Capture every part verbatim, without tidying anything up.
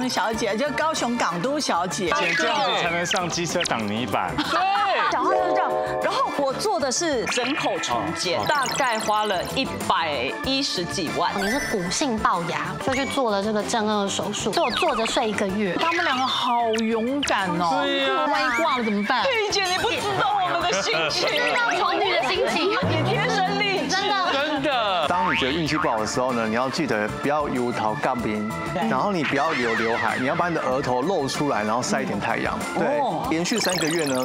红小姐，就高雄港都小姐，这样子才能上机车挡泥板。对，讲话就是这样。然后我做的是整口重建，大概花了一百一十几万。你是骨性龅牙，就去做了这个正颚手术，所以我坐着睡一个月。他们两个好勇敢哦！对呀，万一挂了怎么办？对姐，你不知道我们的心情，不知道丑女的心情，你天生丽质，真的真的。当你觉得运气不好的时候呢，你要记得不要油桃干冰，然后你不要留刘海，你要把你的额头露出来，然后晒一点太阳。对，连续三个月呢。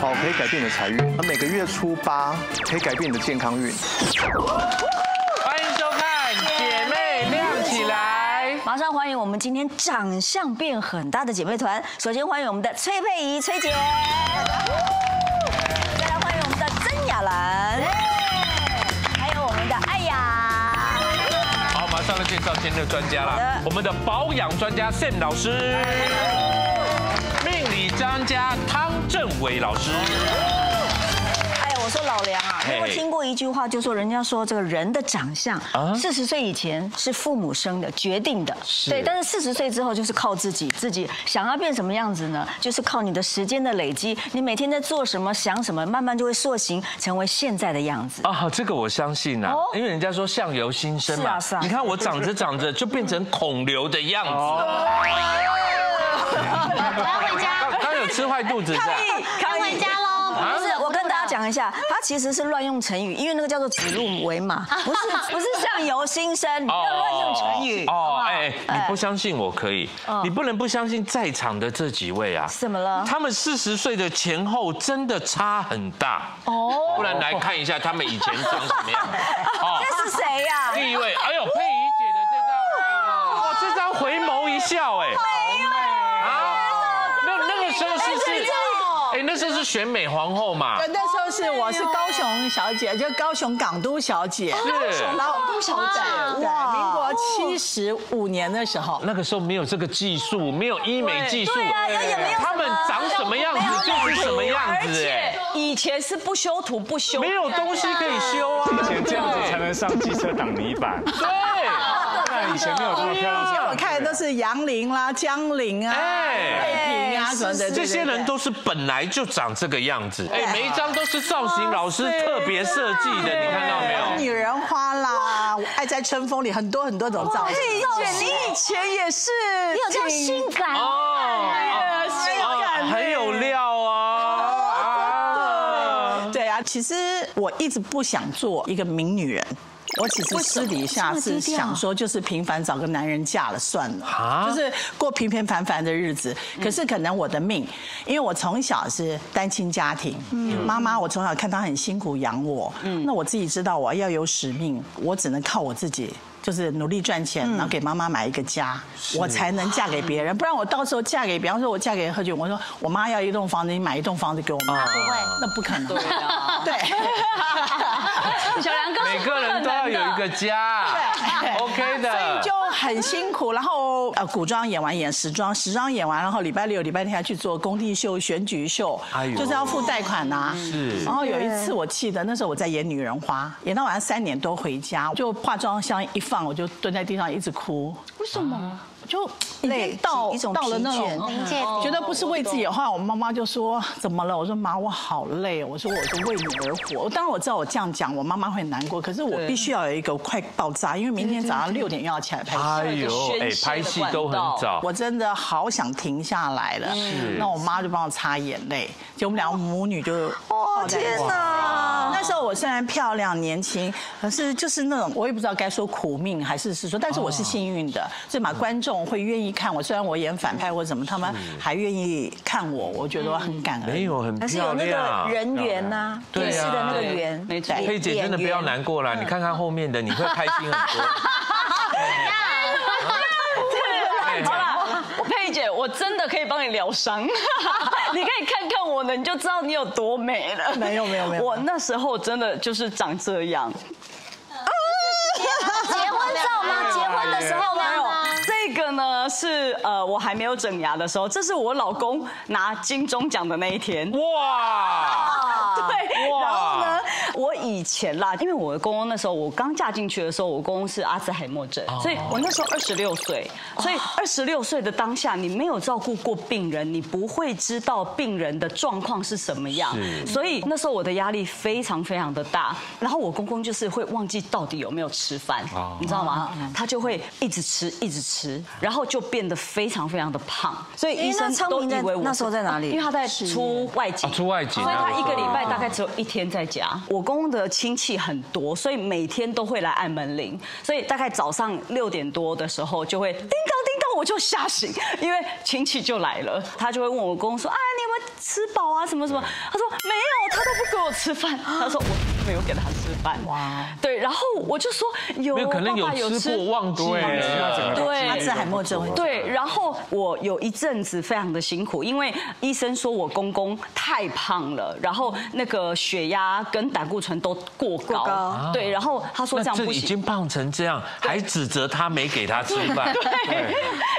好，可以改变你的财运。每个月初八可以改变你的健康运。欢迎收看《姐妹亮起来》，马上欢迎我们今天长相变很大的姐妹团。首先欢迎我们的崔佩仪崔姐，再来欢迎我们的曾雅兰，还有我们的艾雅。好，马上来介绍今天的专家啦，我们的保养专家 Sam 老师。专家汤正伟老师，哎呀，我说老梁啊，你有没有听过一句话，就说人家说这个人的长相，四十岁以前是父母生的决定的，对，但是四十岁之后就是靠自己，自己想要变什么样子呢？就是靠你的时间的累积，你每天在做什么、想什么，慢慢就会塑形成为现在的样子啊。这个我相信啊，因为人家说相由心生嘛，你看我长着长着就变成孔刘的样子，我要回家。吃坏肚子，抗议，抗回家喽！不是，我跟大家讲一下，他其实是乱用成语，因为那个叫做指鹿为马，不是不是相由心生，你不要乱用成语。哦，哎，你不相信我可以，你不能不相信在场的这几位啊？怎么了？他们四十岁的前后真的差很大哦，不然来看一下他们以前长什么样。这是谁呀？第一位，哎呦，佩仪姐的这张，哇，这张回眸一笑，哎。哎，那时候是选美皇后嘛？那时候是我是高雄小姐，就高雄港都小姐，是港都小姐，对，民国七十五年的时候，那个时候没有这个技术，没有医美技术，他们长什么样子就是什么样子，哎，以前是不修图不修，没有东西可以修啊，以前这样子才能上机车挡泥板，对。以前没有这么漂亮，以前我看的都是杨玲啦、江玲啊、魏平啊什么的，这些人都是本来就长这个样子。哎，每一张都是造型老师特别设计的，你看到没有？女人花啦，爱在春风里，很多很多种造型。佩姐，你以前也是，你有这样性感哦，性感很有料啊。对啊，其实我一直不想做一个名女人。我其实私底下是想说，就是平凡找个男人嫁了算了，就是过平平凡凡的日子。可是可能我的命，因为我从小是单亲家庭，妈妈我从小看她很辛苦养我，那我自己知道我要有使命，我只能靠我自己。就是努力赚钱，然后给妈妈买一个家，我才能嫁给别人。不然我到时候嫁给，比方说我嫁给何炅，我说我妈要一栋房子，你买一栋房子给我妈，不会，那不可能。对，小梁哥，每个人都要有一个家，对 ，OK 的。所以就很辛苦，然后呃，古装演完演时装，时装演完，然后礼拜六、礼拜天还去做工地秀、选举秀，就是要付贷款啊。是。然后有一次我记得那时候我在演女人花，演到晚上三点多回家，就化妆箱一放。我就蹲在地上一直哭，为什么？就累到一种到了那种觉得不是为自己的话，我妈妈就说怎么了？我说妈，我好累。我说我是为你而活。当然我知道我这样讲，我妈妈会难过，可是我必须要有一个快爆炸，因为明天早上六点又要起来拍戏。哎呦，哎，拍戏都很早，我真的好想停下来了。那我妈就帮我擦眼泪，就我们两个母女就哦天哪！那时候我虽然漂亮年轻，可是就是那种我也不知道该说苦命还是是说，但是我是幸运的，最起码观众。会愿意看我，虽然我演反派或什么，他们还愿意看我，我觉得我很感恩。没有很漂亮，但是有那个人缘呐，电视的那个缘。没错，佩姐真的不要难过啦，你看看后面的，你会开心很多。好了，佩姐，我真的可以帮你疗伤，你可以看看我呢，你就知道你有多美了。没有没有没有，我那时候真的就是长这样。结婚照吗？结婚的时候吗？这个呢，呢是呃我还没有整牙的时候，这是我老公拿金钟奖的那一天。哇！对，然后呢，我以前啦，因为我的公公那时候我刚嫁进去的时候，我公公是阿兹海默症，所以我那时候二十六岁，所以二十六岁的当下，你没有照顾过病人，你不会知道病人的状况是什么样，所以那时候我的压力非常非常的大。然后我公公就是会忘记到底有没有吃饭，你知道吗？他就会一直吃，一直吃。 然后就变得非常非常的胖，所以医生都以为我那时候在哪里？因为他在出外景，出外景，所以他一个礼拜大概只有一天在家。我公公的亲戚很多，所以每天都会来按门铃，所以大概早上六点多的时候就会叮咚叮咚，我就吓醒，因为亲戚就来了，他就会问我公公说啊，你有没有吃饱啊？什么什么？他说没有，他都不给我吃饭。他说我没有给他吃饭。哇，对，然后我就说有，可能有吃过忘记了，对，阿兹海默。 对，然后我有一阵子非常的辛苦，因为医生说我公公太胖了，然后那个血压跟胆固醇都过高，对，然后他说这样不行，已经胖成这样，还指责他没给他吃饭，对，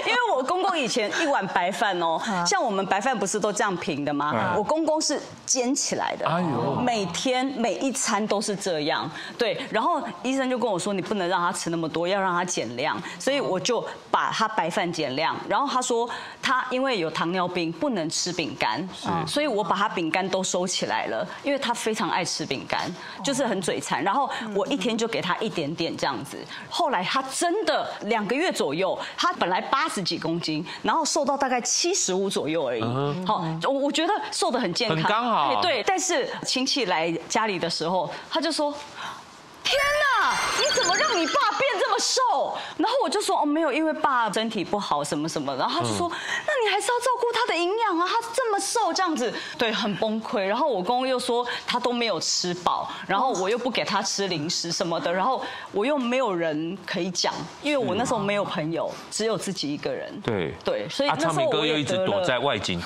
因为我公公以前一碗白饭哦，像我们白饭不是都这样平的吗？我公公是煎起来的，哎呦，每天每一餐都是这样，对，然后医生就跟我说你不能让他吃那么多，要让他减量，所以我就把他。 白饭减量，然后他说他因为有糖尿病不能吃饼干，所以我把他饼干都收起来了，因为他非常爱吃饼干，就是很嘴馋。然后我一天就给他一点点这样子。后来他真的两个月左右，他本来八十几公斤，然后瘦到大概七十五左右而已。好，我觉得瘦得很健康，很刚好。对，但是亲戚来家里的时候，他就说。 天哪！你怎么让你爸变这么瘦？然后我就说哦，没有，因为爸身体不好什么什么。然后他就说，那你还是要照顾他的营养啊，他这么瘦这样子，对，很崩溃。然后我公公又说他都没有吃饱，然后我又不给他吃零食什么的，然后我又没有人可以讲，因为我那时候没有朋友，只有自己一个人。对对，所以那时候我又一直躲在外景。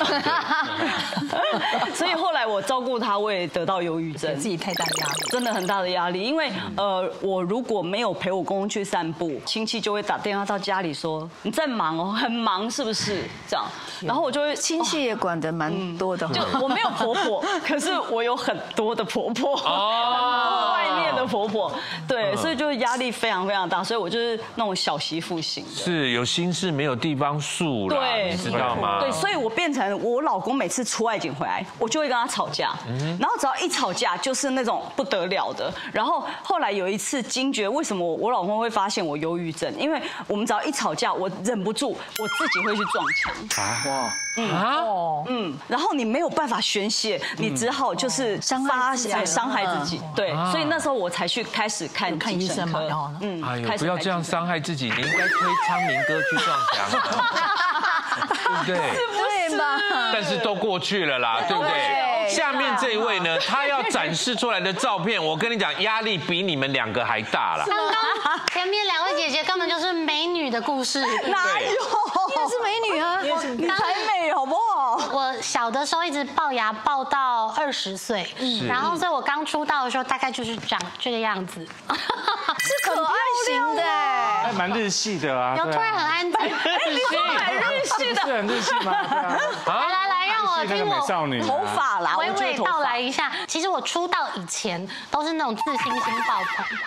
所以后来我照顾他，我也得到忧郁症，自己太大压力，真的很大的压力，因为。 呃，我如果没有陪我公公去散步，亲戚就会打电话到家里说你在忙哦，很忙是不是？这样，然后我就会亲戚也管得蛮多的、哦嗯，就我没有婆婆，可是我有很多的婆婆，哦、外面的婆婆，对，所以就是压力非常非常大，所以我就是那种小媳妇型的，是有心事没有地方诉啦，对，你知道吗？对，所以我变成我老公每次出外景回来，我就会跟他吵架，嗯、然后只要一吵架就是那种不得了的，然后。 后来有一次惊觉，为什么我老公会发现我忧郁症？因为我们只要一吵架，我忍不住我自己会去撞墙。啊，嗯，啊，嗯，然后你没有办法宣泄，你只好就是伤害伤害自己。对，所以那时候我才去开始看看医生嘛。嗯，哎呦，不要这样伤害自己，你应该推昌明哥去撞墙，对不对？对吧？但是都过去了啦，对不对？ 下面这一位呢，他要展示出来的照片，我跟你讲，压力比你们两个还大啦。刚刚前面两位姐姐根本就是美女的故事，哪有？你也是美女啊，你才美好不好？我小的时候一直龅牙龅到二十岁，然后所以我刚出道的时候大概就是长这个样子，是可爱型的，还蛮日系的啊。然后突然很安静，日系，蛮日系的，是很日系吗？来来来，让我听我头发啦。 娓娓道来一下，其实我出道以前都是那种自信心爆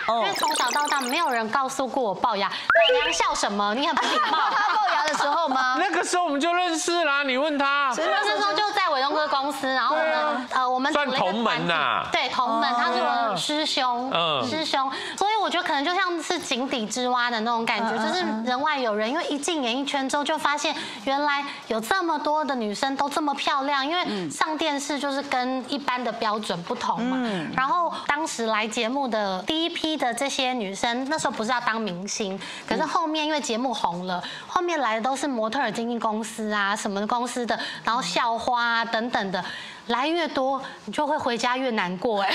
棚，因为从小到大没有人告诉过我龅牙，奶娘笑什么？你很不礼貌。他龅牙的时候吗？那个时候我们就认识啦，你问他。那时候就在伟东哥公司，然后呢，呃，我们算同门呐。对，同门，他是我的师兄，师兄。所以我觉得可能就像是井底之蛙的那种感觉，就是人外有人。因为一进演艺圈之后，就发现原来有这么多的女生都这么漂亮，因为上电视就是。 跟一般的标准不同嘛，然后当时来节目的第一批的这些女生，那时候不是要当明星，可是后面因为节目红了，后面来的都是模特儿经纪公司啊，什么公司的，然后校花啊等等的。 来越多，你就会回家越难过哎，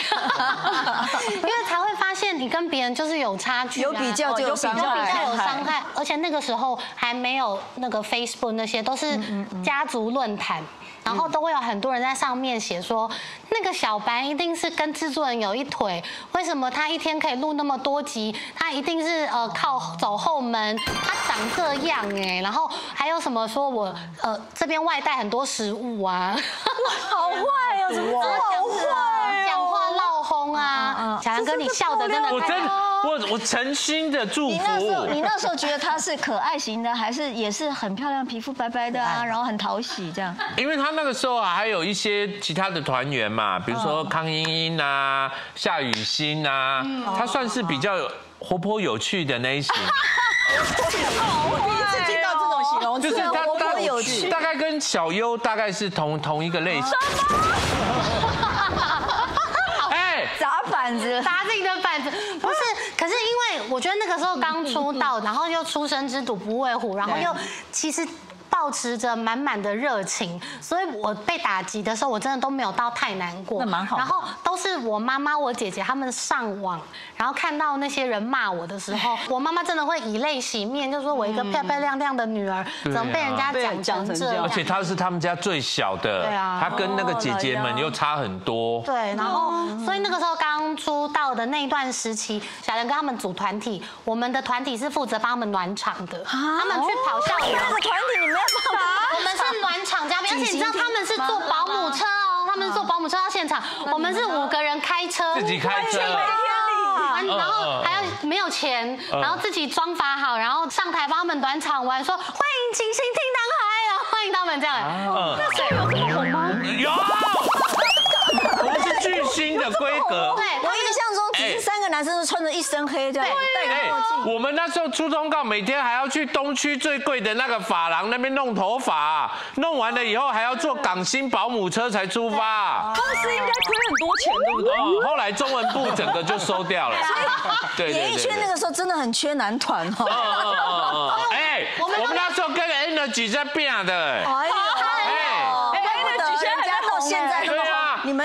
因为才会发现你跟别人就是有差距、啊，有比较就有伤害，有伤害。而且那个时候还没有那个 Facebook 那些，都是家族论坛，然后都会有很多人在上面写说，那个小白一定是跟制作人有一腿，为什么他一天可以录那么多集？他一定是呃靠走后门，他长这样哎，然后还有什么说我呃这边外带很多食物啊，哇，好坏哦，怎么好坏？讲话闹哄啊，小杨哥你笑得真的太好。 我我诚心的祝福。你那时候，你那时候觉得她是可爱型的，还是也是很漂亮、皮肤白白的啊，然后很讨喜这样？因为她那个时候啊，还有一些其他的团员嘛，比如说康茵茵啊、夏雨欣啊，她算是比较活泼有趣的那一型。我第一次听到这种形容词，就是她活泼有趣，大概跟小优大概是同同一个类型。 砸板子，砸自己的板子，不是。可是因为我觉得那个时候刚出道，然后又初生之犊不畏虎，然后又其实抱持着满满的热情，所以我被打击的时候，我真的都没有到太难过。那蛮好。然后都是我妈妈、我姐姐他们上网，然后看到那些人骂我的时候，我妈妈真的会以泪洗面，就说我一个漂漂亮亮的女儿，怎么被人家讲成这样？而且她是他们家最小的，对啊，她跟那个姐姐们又差很多。对，然后所以那个时候。 刚出道的那一段时期，小杨跟他们组团体，我们的团体是负责帮他们暖场的，他们去跑校园。那个团体你们要干嘛？我们是暖场嘉宾，而且你知道他们是坐保姆车哦，他们是坐保姆车到现场，我们是五个人开车，自己开车，然后还要没有钱，然后自己装法好，然后上台帮他们暖场完，说欢迎请新听堂来啊，欢迎他们这样。那所以有这么红吗？有。 巨星的规格，对，我印象中只是三个男生都穿着一身黑这样，戴个墨镜。我们那时候出通告，每天还要去东区最贵的那个发廊那边弄头发，弄完了以后还要坐港星保姆车才出发。公司应该亏很多钱，对不对？后来中文部整个就收掉了。对，演艺圈那个时候真的很缺男团哦。哎，我们那时候跟 Energy 在拼的。哎呦，哎 ，Energy 现在到现在。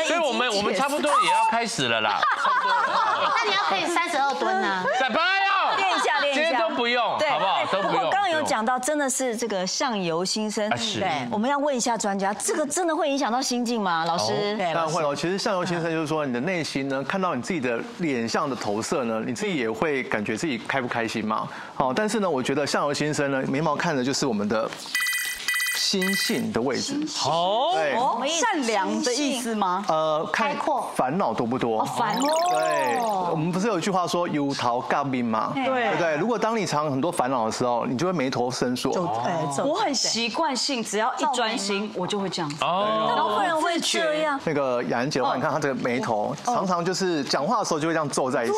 所以，我们我们差不多也要开始了啦。那你要可以三十二吨啊！小朋友，练一下，练一下，今天都不用，好不好？都不用。刚刚有讲到，真的是这个相由心生。对，我们要问一下专家，这个真的会影响到心境吗？老师，当然会哦。其实相由心生就是说，你的内心呢，看到你自己的脸上的投射呢，你自己也会感觉自己开不开心嘛。好，但是呢，我觉得相由心生呢，眉毛看的就是我们的。 心性的位置，哦，善良的意思吗？呃，开阔，烦恼多不多？烦恼，对，我们不是有一句话说“油桃干冰”嘛，对不对？如果当你常很多烦恼的时候，你就会眉头深锁。我很习惯性，只要一专心，我就会这样子。哦，然后不然会这样。那个雅人姐，你看她这个眉头，常常就是讲话的时候就会这样皱在一起，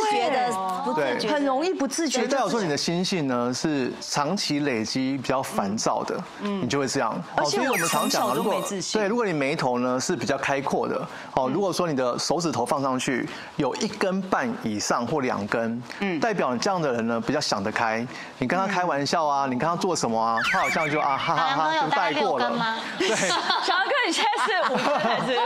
对，很容易不自觉。所以代表说你的心性呢是长期累积比较烦躁的，你就会这样。 而且我们常讲，如果对，如果你眉头呢是比较开阔的，哦，如果说你的手指头放上去有一根半以上或两根，嗯，代表你这样的人呢比较想得开。你跟他开玩笑啊，你跟他做什么啊，他好像就啊哈哈哈就带过了。对，小杨哥，你现在是五根还是？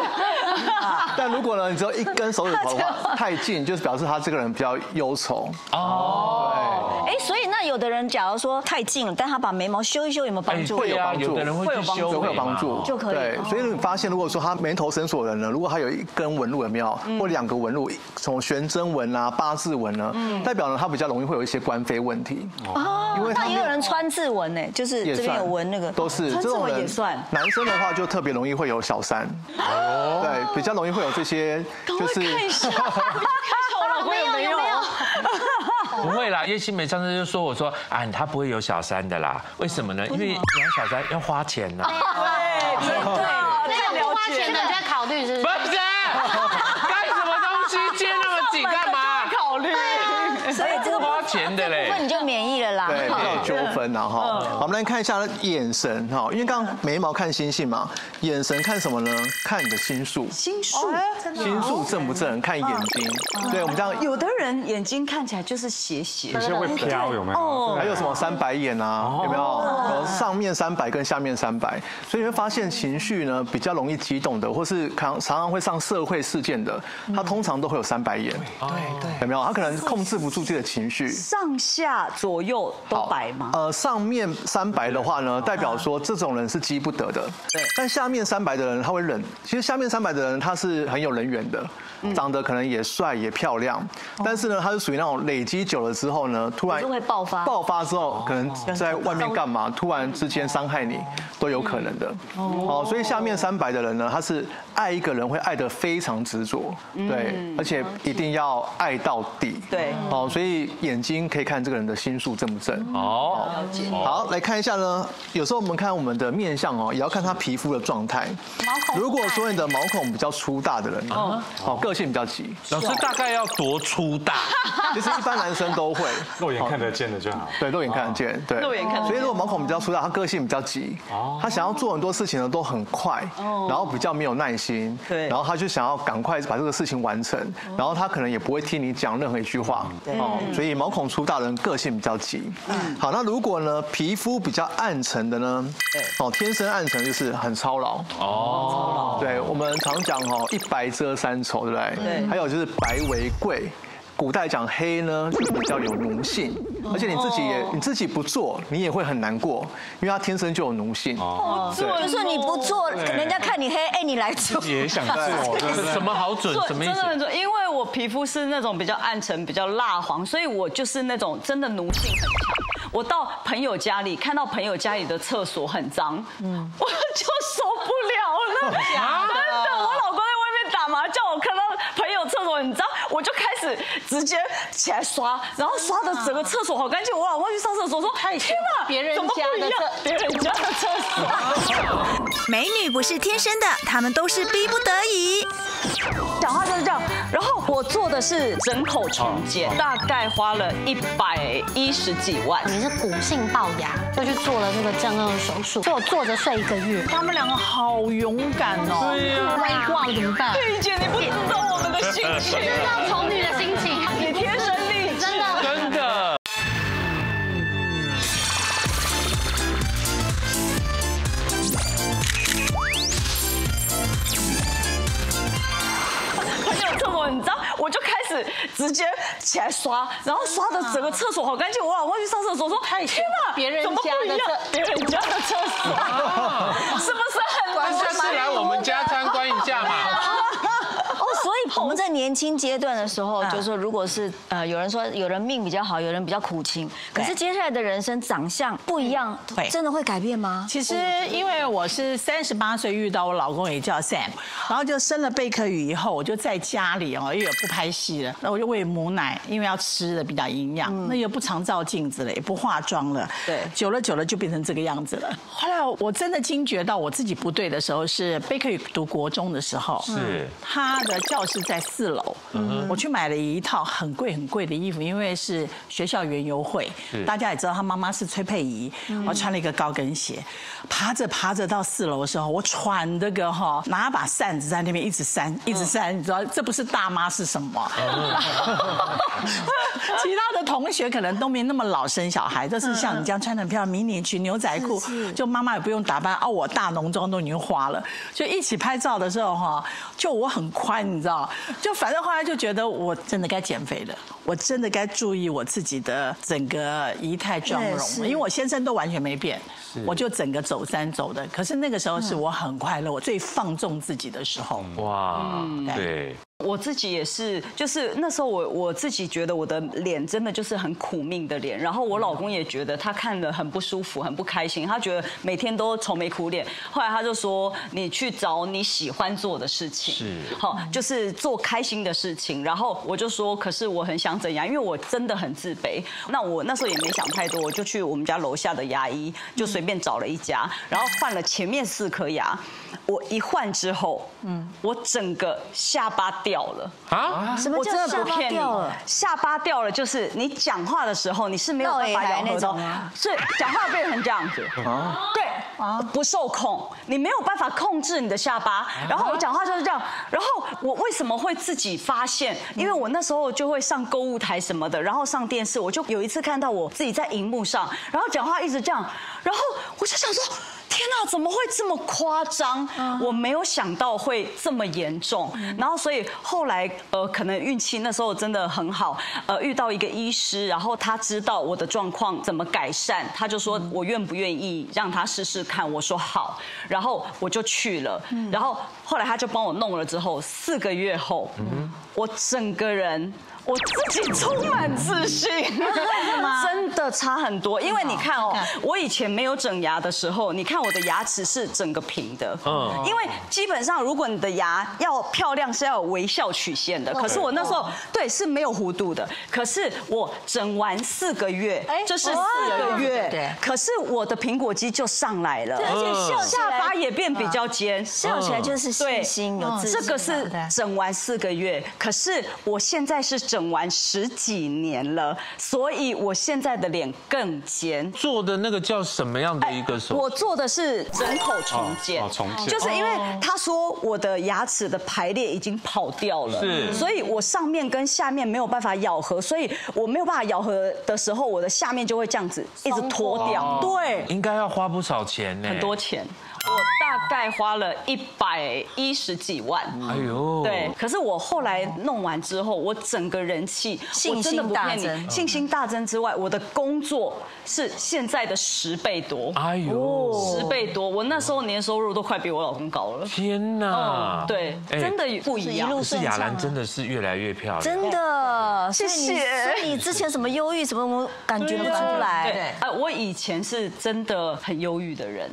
但如果呢，你只有一根手指头的话，太近，就是表示他这个人比较忧愁。哦，哎，所以那有的人假如说太近了，但他把眉毛修一修，有没有帮助？会有帮助。 会有帮助，会有帮助，就可以。对，所以你发现，如果说他眉头深锁的人呢，如果他有一根纹路有没有，或两个纹路，从悬针纹啊、八字纹呢，代表呢他比较容易会有一些官非问题。哦，因为那也有人川字纹呢，就是这边有纹那个，都是这种人也算。男生的话就特别容易会有小三，对，比较容易会有这些，就是。 不会啦，叶欣梅上次就说我说啊，他不会有小三的啦，为什么呢？因为养小三要花钱呐。对对对，那个不花钱的在考虑是不是？不是，干什么东西接那么紧干嘛？考虑。所以这个不花钱的嘞，那你就免疫了啦。对，没有纠纷啦哈。我们来看一下眼神哈，因为刚刚眉毛看心性嘛，眼神看什么呢？看你的心术。心术。 心术正不正？看眼睛，对我们这样，有的人眼睛看起来就是斜斜，有些会飘，有没有？还有什么三白眼啊？有没有？上面三白跟下面三白，所以你会发现情绪呢比较容易激动的，或是常常常会上社会事件的，他通常都会有三白眼。对对，有没有？他可能控制不住自己的情绪，上下左右都白吗？呃，上。上面三白的话呢，代表说这种人是积不得的。对。但下面三白的人他会忍，其实下面三白的人他是很有人缘的，长得可能也帅也漂亮，但是呢，他是属于那种累积久了之后呢，突然会爆发，爆发之后可能在外面干嘛，突然之间伤害你都有可能的。哦。所以下面三白的人呢，他是爱一个人会爱得非常执着，对，而且一定要爱到底。对。哦，所以眼睛可以看这个人的心术正不正。哦。 好，来看一下呢。有时候我们看我们的面相哦，也要看他皮肤的状态。如果说你的毛孔比较粗大的人，好，个性比较急。老师大概要多粗大？其实一般男生都会，肉眼看得见的就好。对，肉眼看得见，对，肉眼看得见。所以如果毛孔比较粗大，他个性比较急，他想要做很多事情呢都很快，然后比较没有耐心，对，然后他就想要赶快把这个事情完成，然后他可能也不会听你讲任何一句话，哦，所以毛孔粗大的人个性比较急。好，那如如果呢，皮肤比较暗沉的呢，哦，天生暗沉就是很操劳哦。对，我们常讲哦，一白遮三丑，对不对？对。还有就是白为贵，古代讲黑呢就比较有奴性，而且你自己也你自己不做，你也会很难过，因为他天生就有奴性。哦。就是你不做，人家看你黑，哎，你来做。自己也想做，什么好准？什么意思？真的，因为我皮肤是那种比较暗沉、比较蜡黄，所以我就是那种真的奴性很强。 我到朋友家里，看到朋友家里的厕所很脏，嗯、我就受不了了。啊、真的，我老公在外面打麻将，我看到朋友厕所很脏，我就开始直接起来刷，然后刷的整个厕所好干净。我老公去上厕所说：“天哪，别人家的厕，别人家的厕所。”美女不是天生的，她们都是逼不得已。讲话就是这样。 然后我做的是整口重建，大概花了一百一十几万。你是骨性龅牙，就去做了这个正颌手术，所以我坐着睡一个月。他们两个好勇敢哦！对呀，万一挂了怎么办？对姐，你不知道我们的心情，知道丑女的心情，你天生丽质，真的真的。 你知道，我就开始直接起来刷，然后刷的整个厕所好干净。我老公去上厕所说：“天哪，别人家的厕，别人家的厕所，是不是很关心？”下次来我们家参观一下嘛。哦，所以我们在年轻阶段的时候，就是说，如果是呃，有人说有人命比较好，有人比较苦情，可是接下来的人生长相不一样，真的会改变吗？其实因为我是三十八岁遇到我老公，也叫 Sam， 然后就生了贝壳羽以后，我就在家里。 哦，又有不拍戏了，那我就喂母奶，因为要吃的比较营养。那又不常照镜子了，也不化妆了。对，久了久了就变成这个样子了。后来我真的惊觉到我自己不对的时候，是贝克读国中的时候，是他的教室在四楼，我去买了一套很贵很贵的衣服，因为是学校园游会，大家也知道他妈妈是崔佩仪，我穿了一个高跟鞋，爬着爬着到四楼的时候，我喘这个哈，拿把扇子在那边一直扇，一直扇，你知道这不是大。 大妈是什么？其他的同学可能都没那么老生小孩，就是像你这样穿得很漂亮，迷你裙、牛仔裤，就妈妈也不用打扮。哦，我大浓妆都已经花了，就一起拍照的时候哈，就我很宽，你知道？就反正后来就觉得我真的该减肥了，我真的该注意我自己的整个仪态妆容，因为我先生都完全没变，我就整个走山走的。可是那个时候是我很快乐，我最放纵自己的时候。哇，对。 我自己也是，就是那时候我我自己觉得我的脸真的就是很苦命的脸，然后我老公也觉得他看了很不舒服，很不开心，他觉得每天都愁眉苦脸。后来他就说：“你去找你喜欢做的事情，是好，就是做开心的事情。”然后我就说：“可是我很想怎样，因为我真的很自卑。”那我那时候也没想太多，我就去我们家楼下的牙医，就随便找了一家，然后换了前面四颗牙。我一换之后，嗯，我整个下巴。 掉了啊！什么叫下巴掉了？下巴掉了就是你讲话的时候你是没有办法咬合的，是讲话变成这样子，对，不受控，你没有办法控制你的下巴。然后我讲话就是这样，然后我为什么会自己发现？因为我那时候就会上购物台什么的，然后上电视，我就有一次看到我自己在荧幕上，然后讲话一直这样，然后我就想说。 天天哪，怎么会这么夸张？我没有想到会这么严重。然后所以后来呃，可能运气那时候真的很好，呃，遇到一个医师，然后他知道我的状况怎么改善，他就说我愿不愿意让他试试看，我说好，然后我就去了。然后后来他就帮我弄了之后，四个月后，我整个人。 我自己充满自信，真的差很多。因为你看哦，我以前没有整牙的时候，你看我的牙齿是整个平的。嗯，因为基本上如果你的牙要漂亮是要有微笑曲线的，可是我那时候对是没有弧度的。可是我整完四个月，这是四个月，可是我的苹果肌就上来了，而且笑下巴也变比较尖，笑起来就是信心有自信。这个是整完四个月，可是我现在是。 整完十几年了，所以我现在的脸更尖。做的那个叫什么样的一个手术？我做的是整口重建，重建就是因为他说我的牙齿的排列已经跑掉了，是，所以我上面跟下面没有办法咬合，所以我没有办法咬合的时候，我的下面就会这样子一直脱掉。对，应该要花不少钱呢，很多钱。 我大概花了一百一十几万，哎呦，对。可是我后来弄完之后，我整个人气，我真的不骗你，信心大增之外，我的工作是现在的十倍多，哎呦，十倍多。我那时候年收入都快比我老公高了。天哪！对，真的不一样。可是雅兰真的是越来越漂亮，真的，谢谢。所以你之前什么忧郁什么，我感觉不出来。对，哎，我以前是真的很忧郁的人，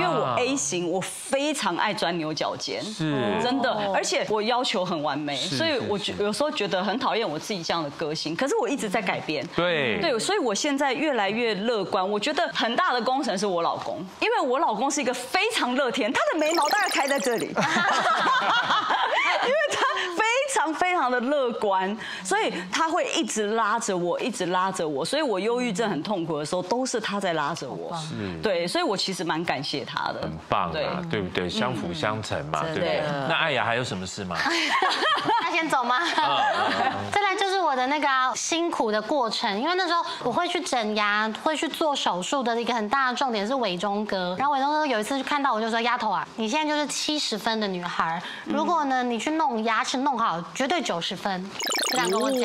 因为我 A 型，我非常爱钻牛角尖，是真的，而且我要求很完美，所以我有时候觉得很讨厌我自己这样的个性。可是我一直在改变，对对，所以我现在越来越乐观。我觉得很大的功臣是我老公，因为我老公是一个非常乐天，他的眉毛大概开在这里，因为他非常非常的乐观，所以他会一直拉着我，一直拉着我。所以我忧郁症很痛苦的时候，都是他在拉着我。对，所以我其实蛮感谢他的。 很棒啊，对不对？相辅相成嘛，对不对？那艾雅还有什么事吗？那先走吗？再来就是我的那个辛苦的过程，因为那时候我会去整牙，会去做手术的一个很大的重点是伟忠哥。然后伟忠哥有一次看到我就说：“丫头啊，你现在就是七十分的女孩，如果呢你去弄牙齿弄好，绝对九十分。”这样跟我讲，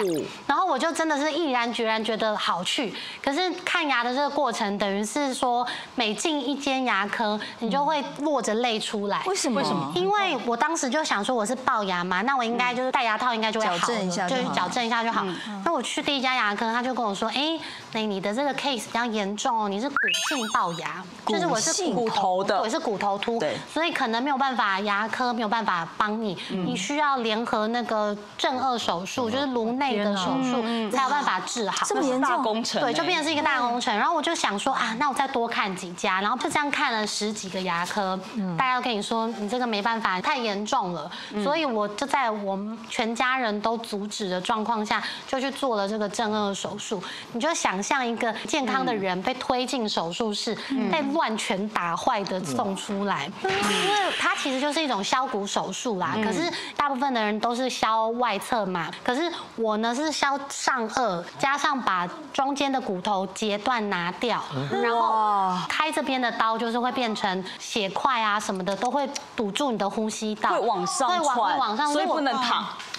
然后我就真的是毅然决然觉得好去。可是看牙的这个过程，等于是说每进一间牙科，你就 会落着泪出来，为什么？为什么？因为我当时就想说我是龅牙嘛，那我应该就是戴牙套，应该就会好，矫正一下，就矫正一下就好。那我去第一家牙科，他就跟我说，哎，那你的这个 case 比较严重哦，你是骨性龅牙，就是我是骨头的，我是骨头凸，所以可能没有办法，牙科没有办法帮你，你需要联合那个正颚手术，就是颅内的手术才有办法治好。这么严重工程，对，就变成是一个大工程。然后我就想说啊，那我再多看几家，然后就这样看了十几个牙。 牙科，大家要跟你说，你这个没办法，太严重了，所以我就在我们全家人都阻止的状况下，就去做了这个正颚手术。你就想象一个健康的人被推进手术室，被乱拳打坏的送出来，因为它其实就是一种削骨手术啦。可是大部分的人都是削外侧嘛，可是我呢是削上颚，加上把中间的骨头截断拿掉，然后开这边的刀就是会变成 血块啊什么的都会堵住你的呼吸道，会往上窜，会往上，所以不能躺。所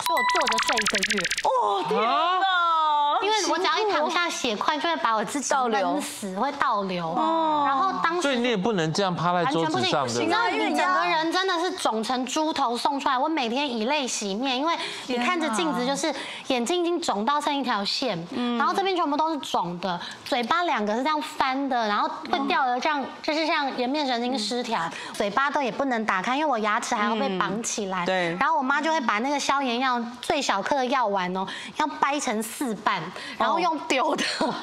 以我坐着睡一个月。哦，天哪！因为我只要一躺下，血块就会把我自己闷死，会倒流。哦。然后当时，所以你也不能这样趴在桌子上的。你知道，因为整个人真的是肿成猪头送出来，我每天以泪洗面，因为你看着镜子就是眼睛已经肿到剩一条线，然后这边全部都是肿的，嘴巴两个是这样翻的，然后会掉的这样，就是像颜面神经失 失调，嘴巴都也不能打开，因为我牙齿还要被绑起来。对。然后我妈就会把那个消炎药最小颗的药丸哦，要掰成四瓣，然后用丢的，用丢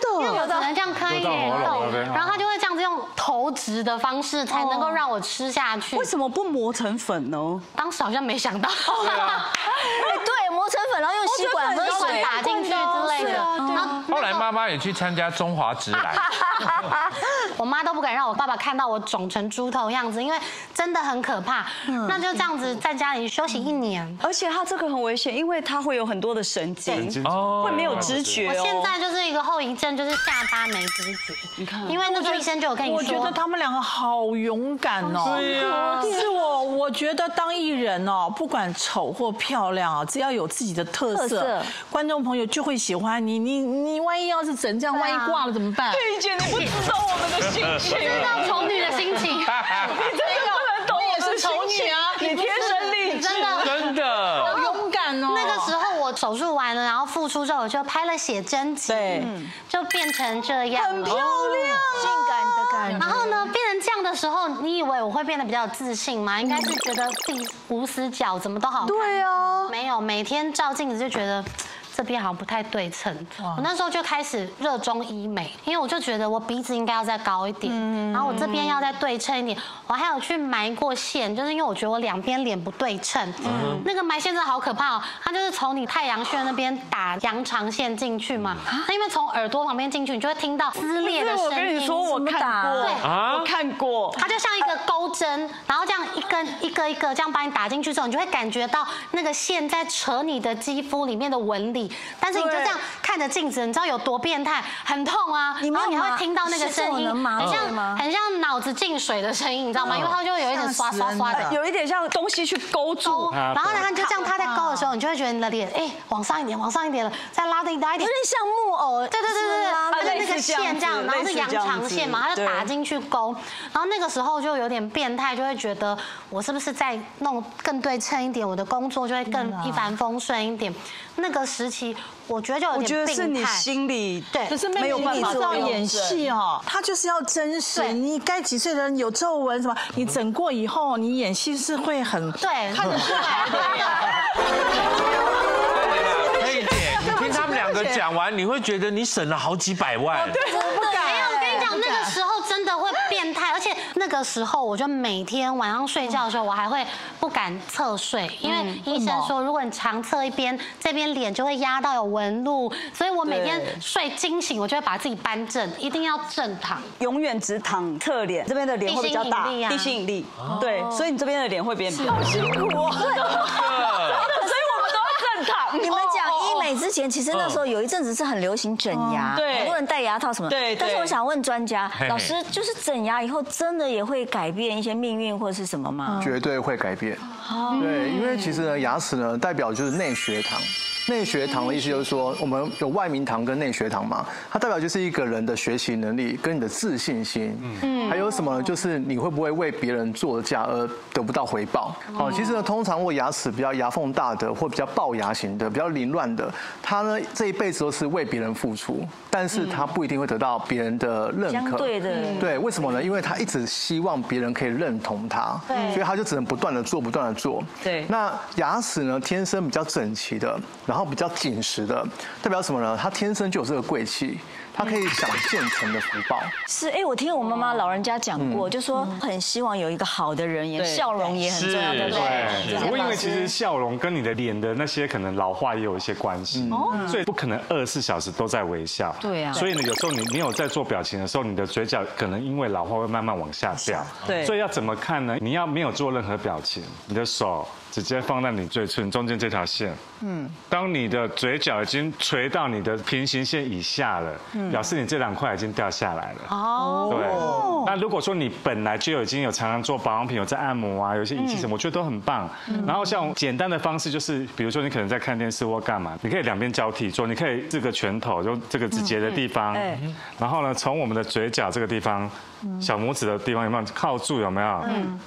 的，因为我只能这样开眼洞，然后她就会这样子用投掷的方式才能够让我吃下去。为什么不磨成粉呢？当时好像没想到。对，磨磨成粉，然后用吸管和水打进去之类的。后来妈妈也去参加中华职篮，我妈都不敢让我爸爸看到我肿成猪头样子，因为真的很可怕。那就这样子在家里休息一年，而且他这个很危险，因为他会有很多的神经，会没有知觉。我现在就是一个后遗症，就是下巴没知觉。你看，因为那个医生就有跟你说，我觉得他们两个好勇敢哦。对啊，是我，我觉得当艺人哦，不管丑或漂亮啊，只要有自己的特色，观众朋友就会喜欢你。你你万一要是整这样，万一挂了怎么办？对姐，你不知道我们的心情，不知道丑女的心情，你真的不能懂我的丑女啊！你天生丽质，真的好勇敢哦。那个时候我手术完了，然后复出之后，我就拍了写真集，就变成这样，很漂亮，性感的感觉。然后呢，变成这样的时候，你以为我会变得比较有自信吗？应该是觉得自己无死角，怎么都好看。对啊，没有，每天照镜子就觉得。这边好像不太对称，我那时候就开始热衷医美，因为我就觉得我鼻子应该要再高一点，然后我这边要再对称一点。我还有去埋过线，就是因为我觉得我两边脸不对称。那个埋线真的好可怕哦，它就是从你太阳穴那边打羊肠线进去嘛，它因为从耳朵旁边进去，你就会听到撕裂的声音。我跟你说，我看过，我看过，它就像一个钩针，然后这样一根一个一个这样把你打进去之后，你就会感觉到那个线在扯你的肌肤里面的纹理。但是你就这样看着镜子，你知道有多变态，很痛啊！然后你还会听到那个声音，很像很像脑子进水的声音，你知道吗？因为它就有一点刷刷刷的，有一点像东西去勾住。然后呢，它就这样，它在勾的时候，你就会觉得你的脸哎往上一点，往上一点了，再拉的一大一点，有点像木偶。对对对对，它的那个线这样，然后是羊肠线嘛，它就打进去勾。然后那个时候就有点变态，就会觉得我是不是在弄更对称一点，我的工作就会更一帆风顺一点。那个时期，我觉得就有点病态。我觉得是你心里对，可是没有办法知道演戏哦，他就是要真实。你该几岁的人有皱纹什么，你整过以后，你演戏是会很对看得出来的。佩姐，你听他们两个讲完，你会觉得你省了好几百万。对，我不敢。没有，我跟你讲，那个时候真的会变态，而且。那个时候，我就每天晚上睡觉的时候，我还会不敢侧睡，因为医生说，如果你常侧一边，这边脸就会压到有纹路，所以我每天睡惊醒，我就会把自己扳正，一定要正躺，永远只躺侧脸，这边的脸会比较大，地心引力，对，所以你这边的脸会变扁，好辛苦哦，所以我们都要正躺。你们讲。美之前其实那时候有一阵子是很流行整牙，很多人戴牙套什么。对。但是我想问专家老师，就是整牙以后真的也会改变一些命运或者是什么吗？绝对会改变。对，因为其实呢，牙齿呢代表就是内血糖，内血糖的意思就是说我们有外明堂跟内血糖嘛，它代表就是一个人的学习能力跟你的自信心，嗯，还有什么就是你会不会为别人做嫁而得不到回报？哦，其实呢，通常我牙齿比较牙缝大的或比较龅牙型的、比较凌乱的。他呢这一辈子都是为别人付出，但是他不一定会得到别人的认可。对的，对，为什么呢？因为他一直希望别人可以认同他，所以他就只能不断的做，不断的做。对，那牙齿呢，天生比较整齐的，然后比较紧实的，代表什么呢？他天生就有这个贵气。他可以享现成的福报。是，哎，我听我妈妈老人家讲过，就说很希望有一个好的人，也笑容也很重要，对不对？不过因为其实笑容跟你的脸的那些可能老化也有一些关系，所以不可能二十四小时都在微笑。对啊。所以呢，有时候你没有在做表情的时候，你的嘴角可能因为老化会慢慢往下掉。对。所以要怎么看呢？你要没有做任何表情，你的手直接放在你嘴唇中间这条线。嗯。当你的嘴角已经垂到你的平行线以下了。表示你这两块已经掉下来了哦。对，那如果说你本来就已经有常常做保养品，有在按摩啊，有些仪器什么，我觉得都很棒。然后像简单的方式就是，比如说你可能在看电视或干嘛，你可以两边交替做，你可以这个拳头就这个指节的地方，然后呢从我们的嘴角这个地方，小拇指的地方有没有靠住？有没有？嗯，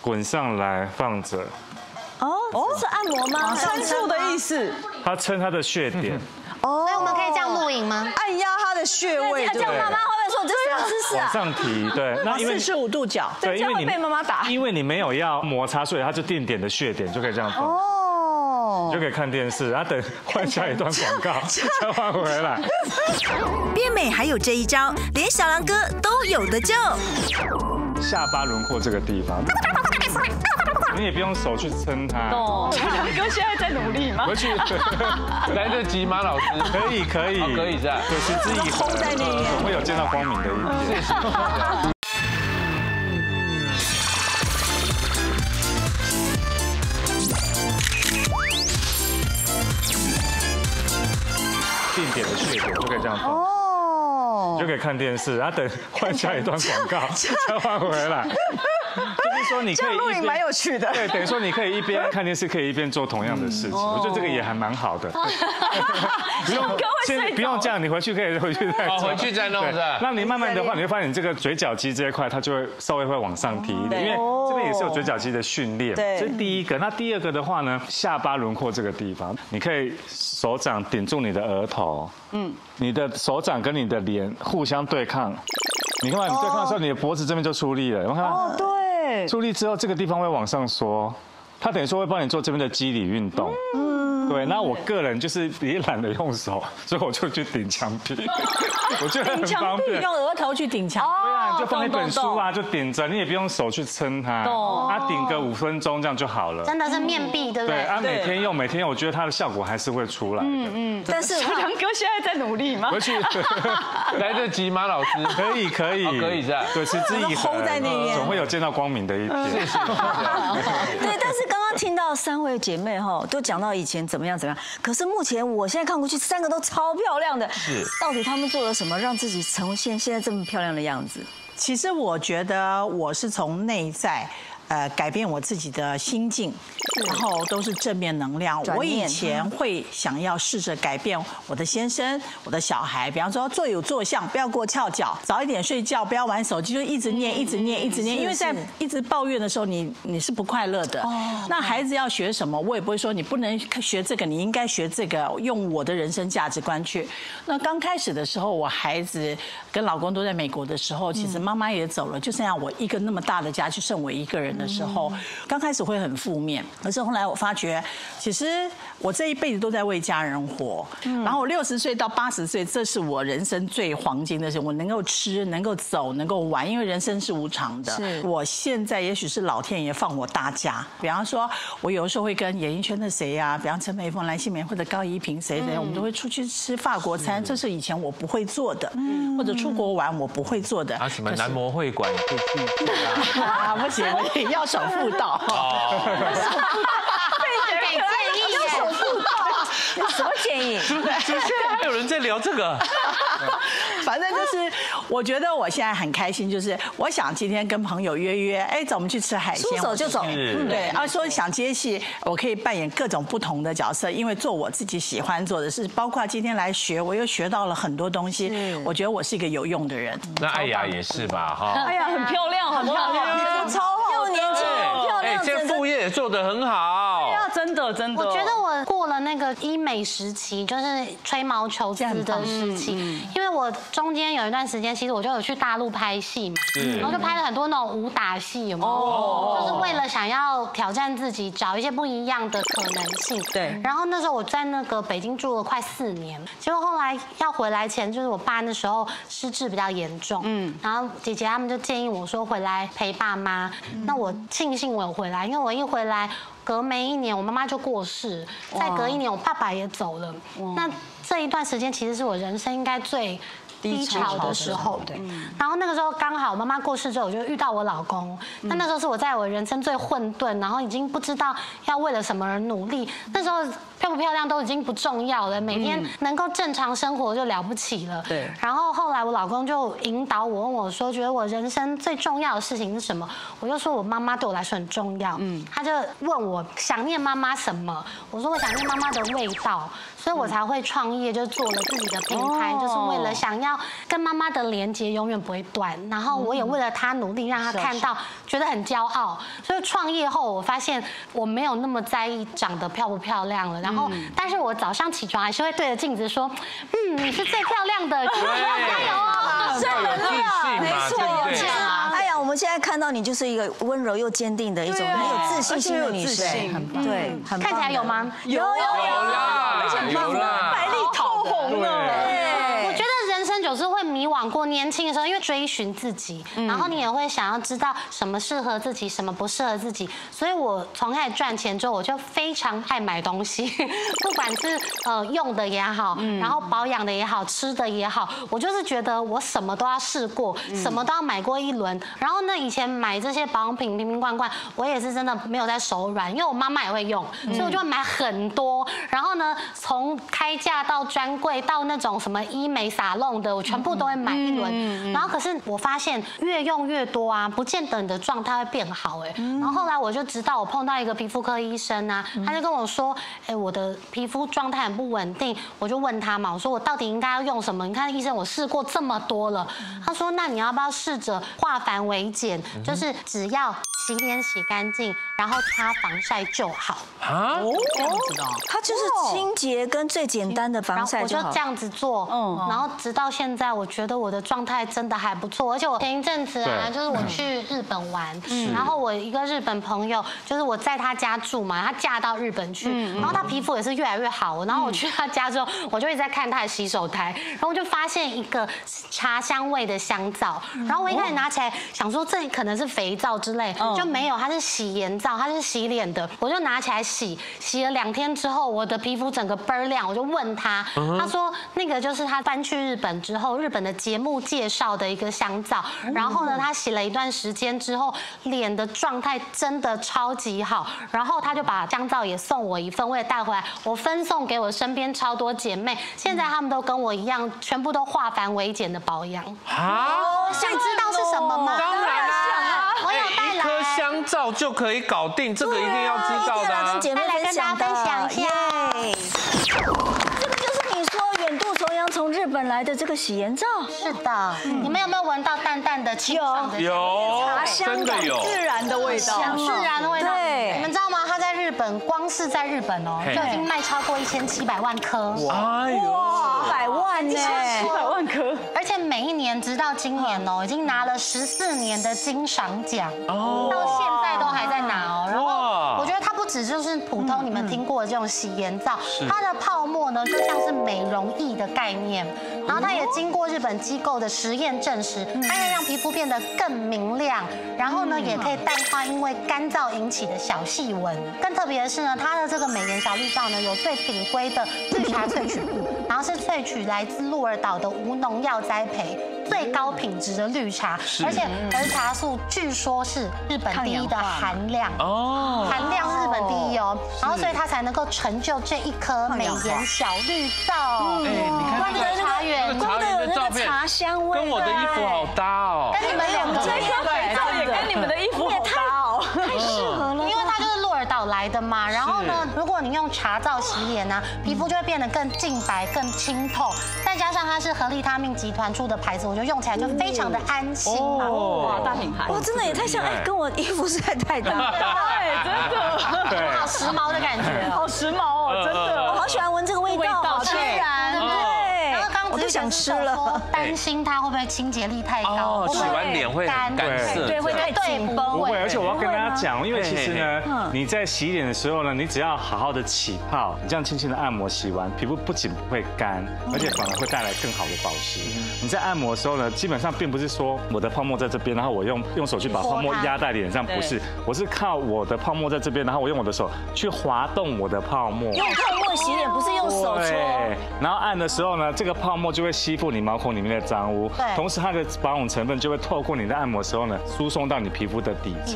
滚上来放着。哦，是按摩吗？撑住的意思。他撑他的穴点。所以我们可以这样录影吗？按压他的穴位，这样妈妈会不会说我这什么姿势啊？往上提，对，那因为四十五度角，对，因为你被妈妈打，因为你没有要摩擦，所以它就定点的穴点就可以这样放。哦，就可以看电视，然后等换下一段广告再换回来。变美还有这一招，连小狼哥都有得救。下巴轮廓这个地方。你也不用手去撑它。哦，强哥现在在努力吗？回去来得及吗？老师，可以可以可以，是吧？可持之以恒，总会有见到光明的一天。 定点的穴位就可以这样放，就可以看电视，然后等换下一段广告再换回来。就是说你可以，这录影蛮有趣的。对，等于说你可以一边看电视，可以一边做同样的事情，我觉得这个也还蛮好的。不用，先不用这样，你回去可以回去再回去再弄的。那你慢慢的话，你会发现这个嘴角肌这一块，它就会稍微会往上提一点，因为这边也是有嘴角肌的训练。对，这是第一个。那第二个的话呢，下巴轮廓这个地方，你可以手掌顶住你的额头，嗯，你的手掌跟你的脸互相对抗。你看嘛，你对抗的时候，你的脖子这边就出力了，有没有看到？哦，对。 出力之后，这个地方会往上缩，它等于说会帮你做这边的肌理运动。嗯，对。那我个人就是也懒得用手，所以我就去顶墙壁，我觉得很方便。用额头去顶墙壁，对啊，就放一本书啊，就顶着，你也不用手去撑它，它顶个五分钟这样就好了。真的是面壁，对不对？对啊，每天用，每天用，我觉得它的效果还是会出来。嗯嗯。但是强哥现在在努力吗？回去来得及吗？老师，可以可以可以这样，对，持之以恒，总会有见到光明的一天。对，但是刚刚听到三位姐妹哈，都讲到以前怎么样怎么样，可是目前我现在看过去，三个都超漂亮的。是，到底她们做了什么，让自己呈现现在这么漂亮的样子？其实我觉得我是从内在。 呃，改变我自己的心境，然后都是正面能量。我以前会想要试着改变我的先生、我的小孩，比方说坐有坐相，不要过翘脚，早一点睡觉，不要玩手机，就一直念、一直念、一直念。因为在一直抱怨的时候，你你是不快乐的。那孩子要学什么，我也不会说你不能学这个，你应该学这个，用我的人生价值观去。那刚开始的时候，我孩子跟老公都在美国的时候，其实妈妈也走了，就剩下我一个那么大的家，就剩我一个人。 的时候，刚开始会很负面，可是后来我发觉，其实我这一辈子都在为家人活。然后我六十岁到八十岁，这是我人生最黄金的时候，我能够吃，能够走，能够玩，因为人生是无常的。我现在也许是老天爷放我大假，比方说，我有的时候会跟演艺圈的谁呀、啊，比方陈美凤、蓝心湄或者高怡平谁谁，我们都会出去吃法国餐，这是以前我不会做的，或者出国玩我不会做的。啊，什么男模会馆可以去啊？不行。 要守妇道，被人建议要守妇道，什么建议？现在还有人在聊这个。反正就是，我觉得我现在很开心，就是我想今天跟朋友约约，哎，走，我们去吃海鲜，说走就走，对。啊，说想接戏，我可以扮演各种不同的角色，因为做我自己喜欢做的事，包括今天来学，我又学到了很多东西。我觉得我是一个有用的人。那艾雅也是吧，哈。艾雅很漂亮，很漂亮，超。 年轻又漂亮，这副业也做得很好。对啊，真的真的。我觉得我过了那个医美时期，就是吹毛求疵的时期，因为我中间有一段时间，其实我就有去大陆拍戏嘛，然后就拍了很多那种武打戏，有没有？就是为了想要挑战自己，找一些不一样的可能性。对。然后那时候我在那个北京住了快四年，结果后来要回来前，就是我爸那时候失智比较严重，嗯，然后姐姐他们就建议我说回来陪爸妈，那我。 我庆幸我有回来，因为我一回来，隔没一年我妈妈就过世，再隔一年我爸爸也走了。那这一段时间其实是我人生应该最低潮的时候，对。然后那个时候刚好妈妈过世之后，我就遇到我老公。那那时候是我在我人生最混沌，然后已经不知道要为了什么而努力。那时候漂不漂亮都已经不重要了，每天能够正常生活就了不起了。对。然后后来我老公就引导我，问我说，觉得我人生最重要的事情是什么？我就说我妈妈对我来说很重要。嗯。他就问我想念妈妈什么？我说我想念妈妈的味道，所以我才会创业，就做了自己的品牌，就是为了想要。 跟妈妈的连接永远不会断，然后我也为了她努力，让她看到，觉得很骄傲。所以创业后，我发现我没有那么在意长得漂不漂亮了。然后，但是我早上起床还是会对着镜子说：“嗯，你是最漂亮的，加油哦！”真的，没错，有这样。哎呀，我们现在看到你就是一个温柔又坚定的一种很有自信心的女生，对，看起来有吗？有有有，而且白里透红的。有时候会迷惘过，年轻的时候因为追寻自己，然后你也会想要知道什么适合自己，什么不适合自己。所以我从开始赚钱之后，我就非常爱买东西，不管是呃用的也好，然后保养的也好，吃的也好，我就是觉得我什么都要试过，什么都要买过一轮。然后呢，以前买这些保养品瓶瓶罐罐，我也是真的没有在手软，因为我妈妈也会用，所以我就买很多。然后呢，从开架到专柜到那种什么医美沙龙的，我全部都会买一轮。然后可是我发现越用越多啊，不见得你的状态会变好哎。然后后来我就知道，我碰到一个皮肤科医生啊，他就跟我说，哎，我的皮肤状态很不稳定。我就问他嘛，我说我到底应该要用什么？你看医生，我试过这么多了。他说，那你要不要试着化繁为简，就是只要洗脸洗干净，然后擦防晒就好。啊？哦，他就是清洁跟最简单的防晒就好。我就这样子做，嗯，然后直到现在，我觉得我的状态真的还不错。而且我前一阵子啊，就是我去日本玩，然后我一个日本朋友，就是我在他家住嘛，他嫁到日本去，然后他皮肤也是越来越好。然后我去他家之后，我就一直在看他的洗手台，然后我就发现一个茶香味的香皂，然后我一开始拿起来想说这可能是肥皂之类。就没有，它是洗颜皂，它是洗脸的。我就拿起来洗，洗了两天之后，我的皮肤整个倍亮。我就问他，他说那个就是他搬去日本之后，日本的节目介绍的一个香皂。然后呢，他洗了一段时间之后，脸的状态真的超级好。然后他就把香皂也送我一份，我也带回来，我分送给我身边超多姐妹。现在她们都跟我一样，全部都化繁为简的保养。啊，想知道是什么吗？当然啦，我有带来。香皂就可以搞定，这个一定要知道的、啊。再来跟大家分享一下，这个就是你说远渡重洋从日本来的这个洗颜皂。是的，你们有没有闻到淡淡的清爽的？有，茶香的有，自然的味道，自然的味道。对，你们知道吗？它在日本，光是在日本哦，就已经卖超过一千七百万颗。哇，一百万呢？七百万颗。而且每一年直到今年哦，已经拿了十四年的金赏奖，到现在都还在拿哦。然后我觉得它不只就是普通你们听过的这种洗颜皂，它的泡沫呢就像是美容液的概念，然后它也经过日本机构的实验证实，它可以让皮肤变得更明亮，然后呢也可以淡化因为干燥引起的小细纹。更特别的是呢，它的这个美颜小绿皂呢有最顶规的绿茶萃取物，然后是萃取来自鹿儿岛的无农药栽。栽培最高品质的绿茶，而且儿茶素据说是日本第一的含量哦，含量是日本第一哦，然后所以它才能够成就这一颗美颜小绿皂。哎，你看这个茶园，光的有那个茶香味，跟我的衣服好搭哦，跟你们两个这个肥皂也跟你们的衣服好搭哦，太适合了，因为它就是。到来的嘛，然后呢，如果你用茶皂洗脸呢、啊，皮肤就会变得更净白、更清透。再加上它是合利他命集团出的牌子，我觉得用起来就非常的安心啊。哇，大品牌！哇，真的也太像哎，跟我衣服实在太搭了，对，真的，好时髦的感觉，好时髦哦，真的，我好喜欢闻这个味道啊，自然，对不对？然后刚刚只想吃了，担心它会不会清洁力太高，洗完脸会干涩，对，会太紧绷，不会。而且我要跟大家讲，因为其实呢，你在洗脸的时候呢，你只要好好的起泡，你这样轻轻的按摩，洗完皮肤不仅不会干，而且反而会带来更好的保湿。你在按摩的时候呢，基本上并不是说我的泡沫在这边，然后我用用手去把泡沫压在脸上，不是，我是靠我的泡沫在这边，然后我用我的手去滑动我的泡沫。用泡沫洗脸不是用手搓。然后按的时候呢，这个泡沫就会吸附你毛孔里面的脏污，同时它的保养成分就会透过你的按摩的时候呢，输送到你皮肤的底层。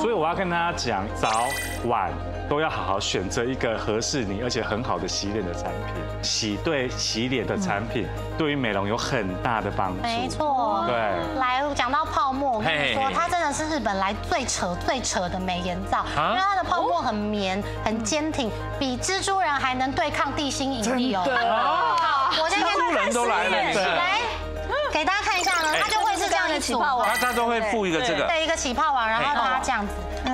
所以我要跟大家讲，早。晚都要好好选择一个合适你而且很好的洗脸的产品，洗对洗脸的产品对于美容有很大的帮助。没错，对。来，讲到泡沫，我跟你说，它真的是日本来最扯最扯的美颜皂，因为它的泡沫很绵、很坚挺，比蜘蛛人还能对抗地心引力哦。好，我这边看看实验，来给大家看一下呢，它就会是这样一组，它它都会附一个这个，对，一个起泡网，然后它这样子。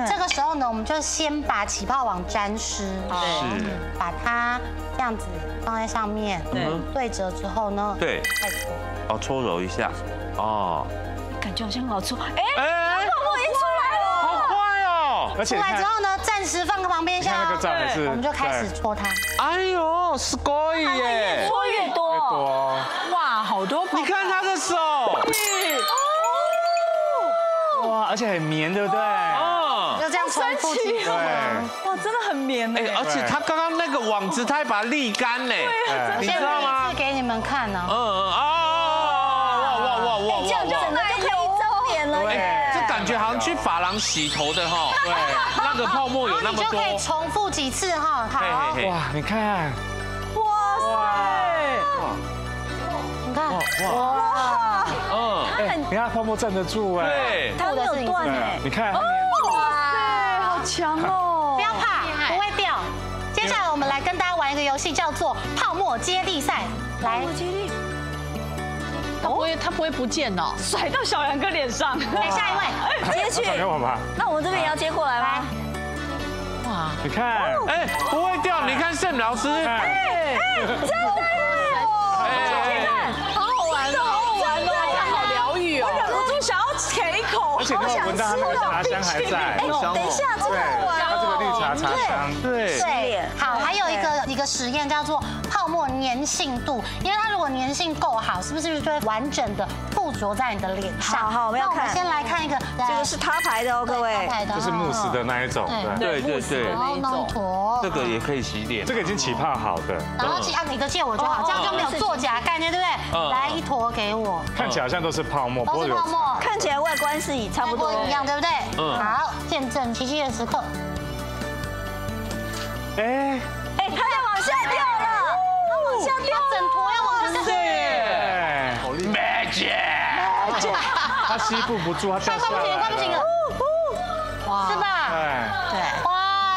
这个时候呢，我们就先把起泡网沾湿，对，把它这样子放在上面，对，对折之后呢，对，哦，搓揉一下，哦，感觉好像好搓，哎，泡沫已经出来了，好快哦！而且出来之后呢，暂时放在旁边一下，我们就开始搓它。哎呦，すごい耶，越搓越多，哇！好多泡泡。你看他的手，哦，哇，而且很绵，对不对？哦，要这样重复几次。哇，真的很绵哎！而且他刚刚那个网子，他还把它沥干嘞，你知道吗？给你们看呢。嗯嗯啊！哇哇哇哇！这样就整个就可以周年了耶！这感觉好像去发廊洗头的哈，对，那个泡沫有那么多，你就可以重复几次哈。好，哇，你看。 哇，嗯，哎，你看泡沫站得住哎，对，它没有断哎，你看，哇，好强哦！不要怕，不会掉。接下来我们来跟大家玩一个游戏，叫做泡沫接力赛。来，泡沫接力，它不会，它不会不见哦，甩到小杨哥脸上。来下一位，接去。那我们这边也要接过来吗？哇，你看，哎，不会掉，你看Sam老师，哎，真的。 好好玩，好好玩哦，好疗愈哦，我忍不住想要舔一口，好想吃哦。等一下，这个好玩哦，对对，好，还有一个一个实验叫做泡沫粘性度，因为它如果粘性够好，是不是就会完整的附着在你的脸上？好好，我们要看。那我们先来看一个，这个是他牌的哦，各位，就是慕斯的那一种，对对对，那一种，这个也可以洗脸，这个已经起泡好的，然后按你的借我就好，这样就没有作假概念，对不对？ 来一坨给我，看起来好像都是泡沫，都是泡沫，看起来外观是也差不多一样，对不对？嗯，好，见证奇迹的时刻。哎哎，它在往下掉了，它往下掉，整坨要往下掉。好厉害 ！Magic， 它吸附不住，它掉下来，快不行了，哇，是吧？对，哇，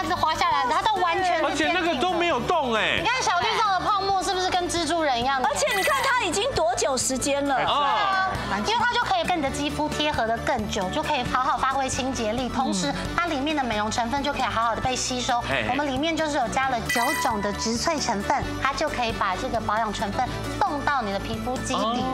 这滑下来，它都完全，而且那个都没有动哎，你看小绿上的泡沫是不是跟蜘蛛人一样？而且你看它已经躲久时间了，啊，因为它就可以跟你的肌肤贴合的更久，就可以好好发挥清洁力，同时它里面的美容成分就可以好好的被吸收。我们里面就是有加了九种的植萃成分，它就可以把这个保养成分送到你的皮肤基底。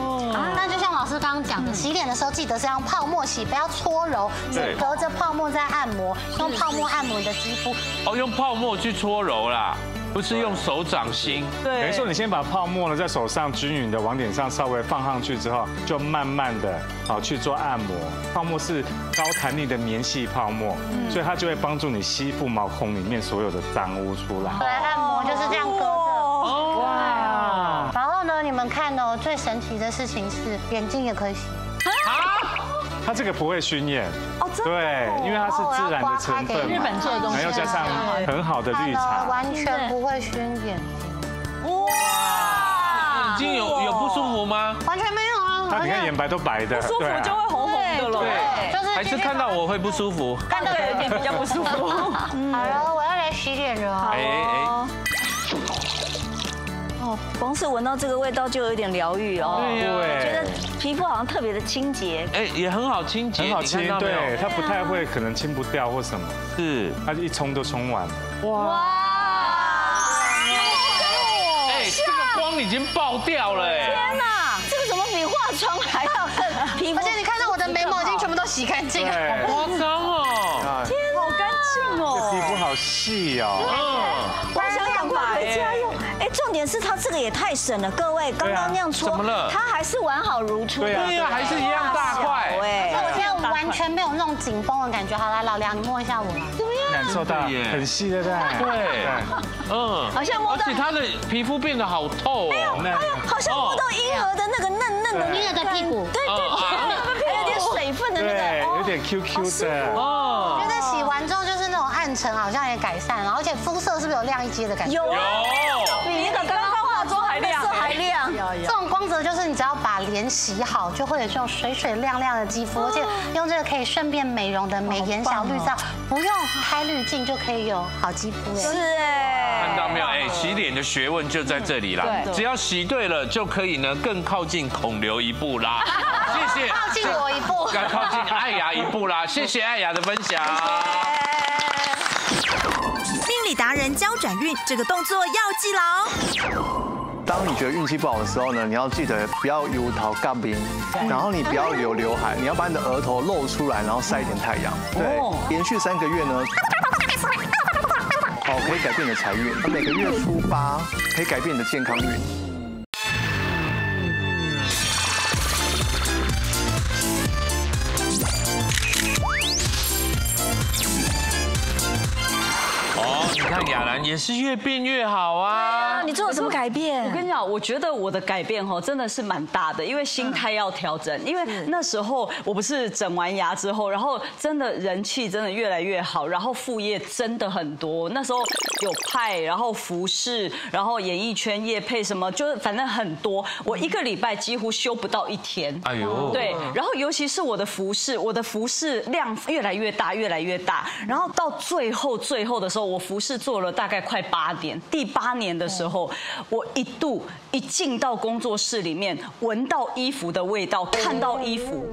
那就像老师刚刚讲的，洗脸的时候记得是用泡沫洗，不要搓揉，是隔着泡沫在按摩，用泡沫按摩你的肌肤。哦，用泡沫去搓揉啦。 不是用手掌心，对，等于说你先把泡沫呢在手上均匀的往脸上稍微放上去之后，就慢慢的好去做按摩。泡沫是高弹力的棉细泡沫，所以它就会帮助你吸附毛孔里面所有的脏污出来。来按摩就是这样隔着，哇！然后呢，你们看哦，最神奇的事情是眼睛也可以洗。 它这个不会熏眼哦，对，因为它是自然的成分，日本做的东西，还要加上很好的绿茶，完全不会熏眼睛。哇，眼睛有有不舒服吗？完全没有啊，它你看眼白都白的，不舒服就会红红的了，对，就是还是看到我会不舒服，看到有点比较不舒服。好了，我要来洗脸了。哎哎哦，光是闻到这个味道就有点疗愈哦，对。 皮肤好像特别的清洁，哎，也很好清洁，很好清，对，它不太会可能清不掉或什么，是，它就一冲就冲完，哇，哎，这个光已经爆掉了，天哪，这个怎么比化妆还要更皮肤？而且你看到我的眉毛已经全部都洗干净了，好夸张哦，天，好干净哦，这皮肤好细哦，我想赶快回家用。 重点是它这个也太省了，各位刚刚那样搓，它还是完好如初，对呀，还是一样大块，哎，我现在完全没有那种紧绷的感觉。好了，老梁，你摸一下我，怎么样？感受到很细的，对，对，嗯，好像摸到，而且它的皮肤变得好透哦，哎呦，好像摸到婴儿的那个嫩嫩的婴儿的屁股，对对对，还有点水分的那个，有点 Q Q 的，哦，觉得洗完之后就是那种暗沉好像也改善了，而且肤色是不是有亮一阶的感觉？有。 这种光泽就是你只要把脸洗好，就会有这种水水亮亮的肌肤，而且用这个可以顺便美容的美颜小绿皂，不用开滤镜就可以有好肌肤。是哎，看到没有？哎，洗脸的学问就在这里啦。只要洗对了，就可以呢更靠近孔刘一步啦。谢谢，靠近我一步，更靠近艾雅一步啦。谢谢艾雅的分享。命理达人教转运，这个动作要记牢。 当你觉得运气不好的时候呢，你要记得不要油头干冰，然后你不要留刘海，你要把你的额头露出来，然后晒一点太阳。对，连续三个月呢，好可以改变你的财运。每个月初八可以改变你的健康运。看亚兰也是越变越好啊。对啊，你做了什么改变？我跟你讲，我觉得我的改变哦，真的是蛮大的，因为心态要调整。因为那时候我不是整完牙之后，然后真的人气真的越来越好，然后副业真的很多。那时候有派，然后服饰，然后演艺圈业配什么，就是反正很多。我一个礼拜几乎休不到一天。哎呦，对。然后尤其是我的服饰，我的服饰量越来越大，越来越大。然后到最后最后的时候，我服饰做了大概快八年。第八年的时候，我一度一进到工作室里面，闻到衣服的味道，看到衣服。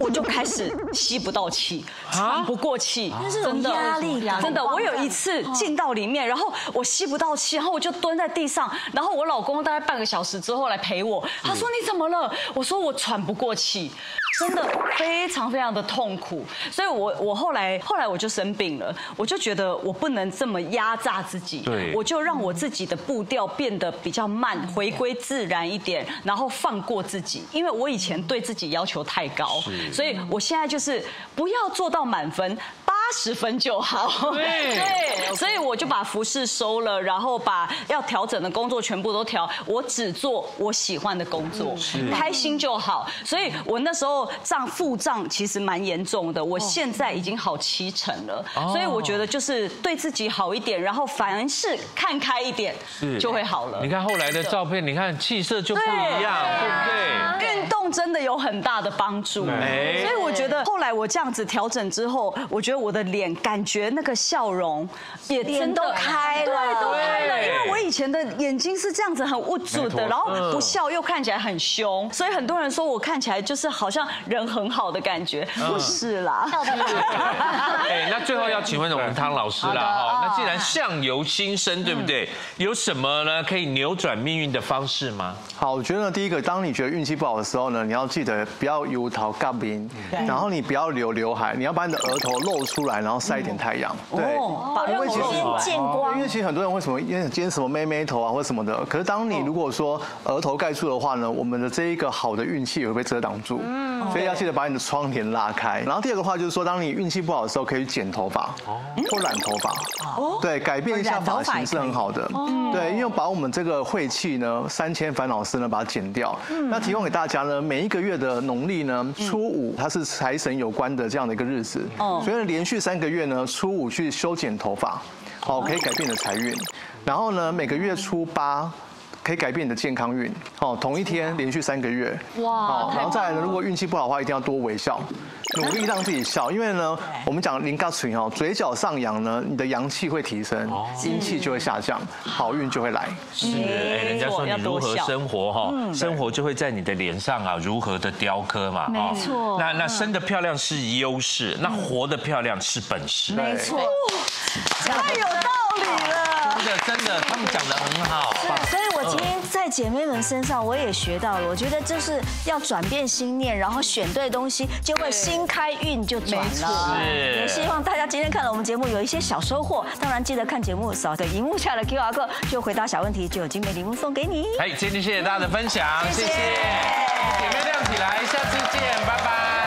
我就开始吸不到气，喘不过气，真的压力，真的。我有一次进到里面，然后我吸不到气，然后我就蹲在地上，然后我老公大概半个小时之后来陪我，他说你怎么了？我说我喘不过气，真的非常非常的痛苦。所以我我后来后来我就生病了，我就觉得我不能这么压榨自己，我就让我自己的步调变得比较慢，回归自然一点，然后放过自己，因为我以前对自己要求太高。所以我现在就是不要做到满分，八十分就好。对，对，所以我就把服饰收了，然后把要调整的工作全部都调，我只做我喜欢的工作，开心就好。所以我那时候账负账其实蛮严重的，我现在已经好七成了。所以我觉得就是对自己好一点，然后凡事看开一点，就会好了。你看后来的照片，你看气色就不一样，对不对？运动真的有很大的帮助。所以我觉得后来我这样子调整之后，我觉得我的脸感觉那个笑容也真的开了，都开了。因为我以前的眼睛是这样子很无助的，然后不笑又看起来很凶，所以很多人说我看起来就是好像人很好的感觉，不是啦。哎，那最后要请问我们汤老师啦，哈，那既然相由心生，对不对？有什么呢可以扭转命运的方式吗？好，我觉得第一个，当你觉得运气不好的时候呢，你要记得不要油桃干。然后你不要留刘海，你要把你的额头露出来，然后晒一点太阳。对，因为其实见光，因为其实很多人为什么因为今天什么妹妹头啊或什么的，可是当你如果说额头盖住的话呢，我们的这一个好的运气也会被遮挡住。嗯，所以要记得把你的窗帘拉开。然后第二个话就是说，当你运气不好的时候，可以剪头发或染头发。哦，对，改变一下发型是很好的。对，因为把我们这个晦气呢、三千烦恼丝呢把它剪掉。那提供给大家呢，每一个月的农历呢初五，它是财神有关的这样的一个日子，所以连续三个月呢，初五去修剪头发，好，可以改变你的财运。然后呢，每个月初八可以改变你的健康运，好，同一天连续三个月，哇，然后再来呢，如果运气不好的话，一定要多微笑，努力让自己笑，因为呢，我们讲零嘎唇哦，嘴角上扬呢，你的阳气会提升，阴气就会下降，好运就会来。是，哎，人家说你如何生活哈，生活就会在你的脸上啊，如何的雕刻嘛，没错。那那生得漂亮是优势，那活得漂亮是本事，没错，太有道理了。真的，他们讲得很好。所以我今天在姐妹们身上我也学到了，我觉得就是要转变心念，然后选对东西，就会心开运就转了。也希望大家今天看了我们节目有一些小收获，当然记得看节目扫着荧幕下的 Q R code 就回答小问题，就有精美礼物送给你。哎，今天谢谢大家的分享，谢谢姐妹亮起来，下次见，拜拜。